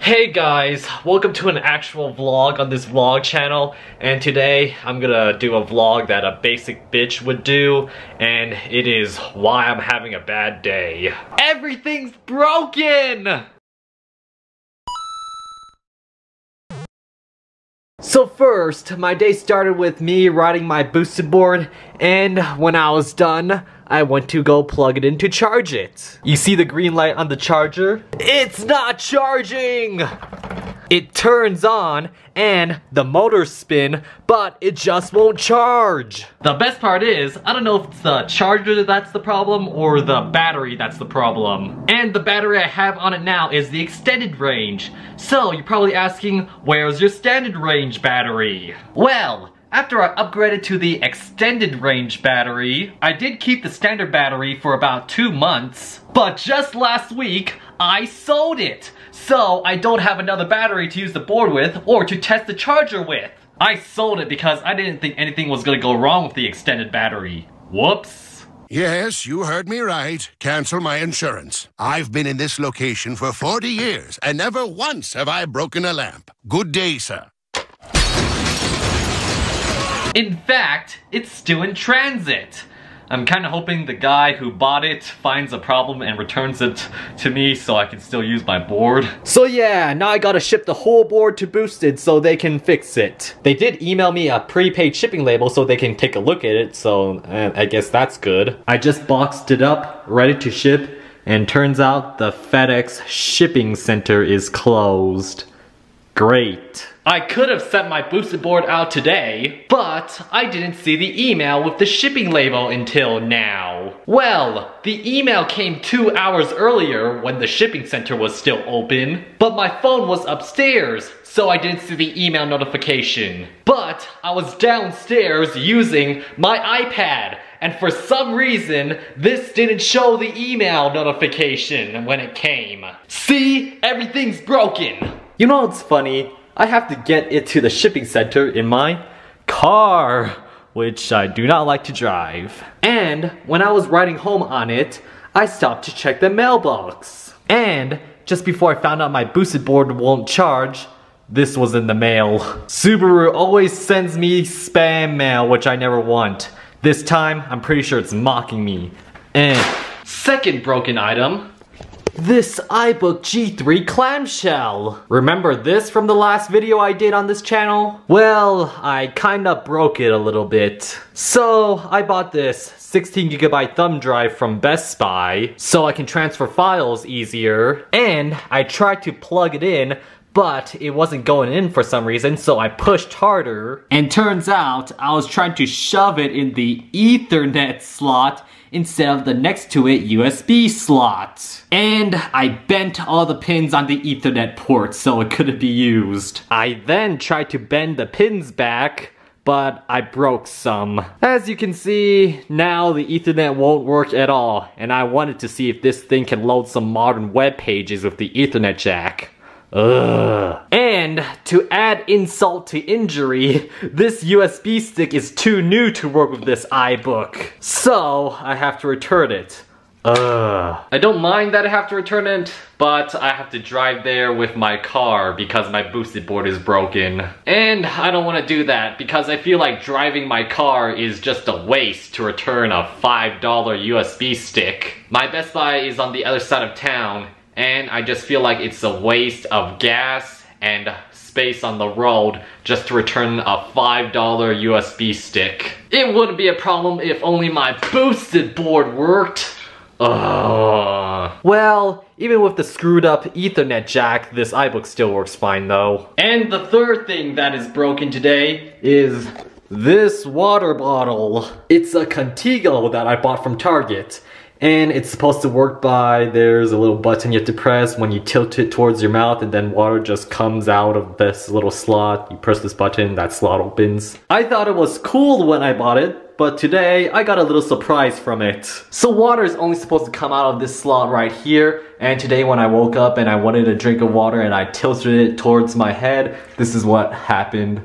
Hey guys, welcome to an actual vlog on this vlog channel, and today I'm gonna do a vlog that a basic bitch would do, and it is why I'm having a bad day. Everything's broken! So first, my day started with me riding my boosted board, and when I was done, I went to go plug it in to charge it. You see the green light on the charger? It's not charging! It turns on and the motors spin, but it just won't charge. The best part is, I don't know if it's the charger that's the problem or the battery that's the problem. And the battery I have on it now is the extended range. So you're probably asking, where's your standard range battery? Well, after I upgraded to the extended range battery, I did keep the standard battery for about 2 months, but just last week, I sold it! So I don't have another battery to use the board with or to test the charger with. I sold it because I didn't think anything was gonna go wrong with the extended battery. Whoops. Yes, you heard me right. Cancel my insurance. I've been in this location for 40 years and never once have I broken a lamp. Good day, sir. In fact, it's still in transit. I'm kind of hoping the guy who bought it finds a problem and returns it to me so I can still use my board. So yeah, now I gotta ship the whole board to Boosted so they can fix it. They did email me a prepaid shipping label so they can take a look at it, so I guess that's good. I just boxed it up, ready to ship, and turns out the FedEx shipping center is closed. Great. I could have sent my boosted board out today, but I didn't see the email with the shipping label until now. Well, the email came 2 hours earlier when the shipping center was still open, but my phone was upstairs, so I didn't see the email notification. But I was downstairs using my iPad, and for some reason, this didn't show the email notification when it came. See? Everything's broken. You know what's funny? I have to get it to the shipping center in my car, which I do not like to drive. And when I was riding home on it, I stopped to check the mailbox. And just before I found out my boosted board won't charge, this was in the mail. Subaru always sends me spam mail, which I never want. This time, I'm pretty sure it's mocking me. Second broken item. This iBook G3 clamshell! Remember this from the last video I did on this channel? Well, I kinda broke it a little bit. So, I bought this 16GB thumb drive from Best Buy, so I can transfer files easier. And I tried to plug it in, but it wasn't going in for some reason, so I pushed harder. And turns out, I was trying to shove it in the Ethernet slot instead of the next to it USB slot. And I bent all the pins on the Ethernet port so it couldn't be used. I then tried to bend the pins back, but I broke some. As you can see, now the Ethernet won't work at all, and I wanted to see if this thing can load some modern web pages with the Ethernet jack. Ugh. And to add insult to injury, this USB stick is too new to work with this iBook. So I have to return it. Ugh. I don't mind that I have to return it, but I have to drive there with my car because my boosted board is broken. And I don't want to do that because I feel like driving my car is just a waste to return a $5 USB stick. My Best Buy is on the other side of town, and I just feel like it's a waste of gas and space on the road just to return a $5 USB stick. It wouldn't be a problem if only my boosted board worked. Ugh. Well, even with the screwed up Ethernet jack, this iBook still works fine though. And the third thing that is broken today is this water bottle. It's a Contigo that I bought from Target. And it's supposed to work by there's a little button you have to press when you tilt it towards your mouth and then water just comes out of this little slot. You press this button, that slot opens. I thought it was cool when I bought it, but today I got a little surprise from it. So water is only supposed to come out of this slot right here, and today when I woke up and I wanted a drink of water and I tilted it towards my head, this is what happened.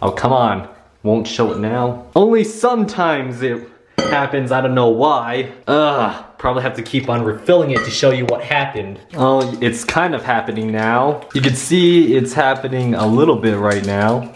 Oh, come on. Won't show it now. Only sometimes it happens, I don't know why. Ugh, Probably have to keep on refilling it to show you what happened. Oh, it's kind of happening now. You can see it's happening a little bit right now.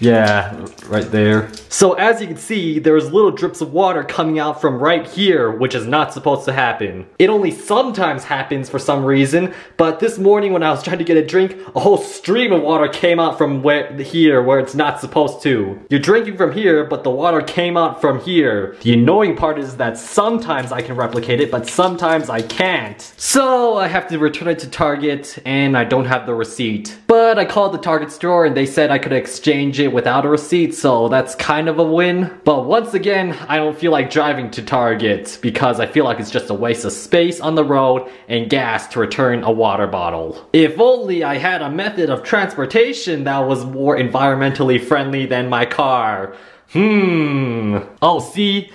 Yeah, right there. So as you can see, there was little drips of water coming out from right here, which is not supposed to happen. It only sometimes happens for some reason, but this morning when I was trying to get a drink, a whole stream of water came out from here where it's not supposed to. You're drinking from here, but the water came out from here. The annoying part is that sometimes I can replicate it, but sometimes I can't. So I have to return it to Target, and I don't have the receipt. But I called the Target store and they said I could exchange it without a receipt, so that's kind of a win. But once again, I don't feel like driving to Target because I feel like it's just a waste of space on the road and gas to return a water bottle. If only I had a method of transportation that was more environmentally friendly than my car. Oh, see,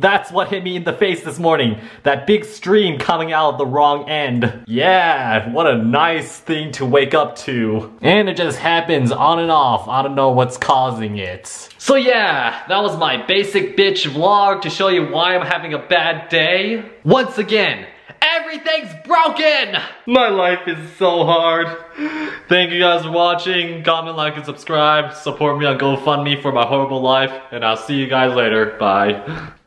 that's what hit me in the face this morning. That big stream coming out of the wrong end. Yeah, what a nice thing to wake up to. And it just happens on and off. I don't know what's causing it. So yeah, that was my basic bitch vlog to show you why I'm having a bad day. Once again, everything's broken! My life is so hard. Thank you guys for watching. Comment, like, and subscribe. Support me on GoFundMe for my horrible life. And I'll see you guys later. Bye.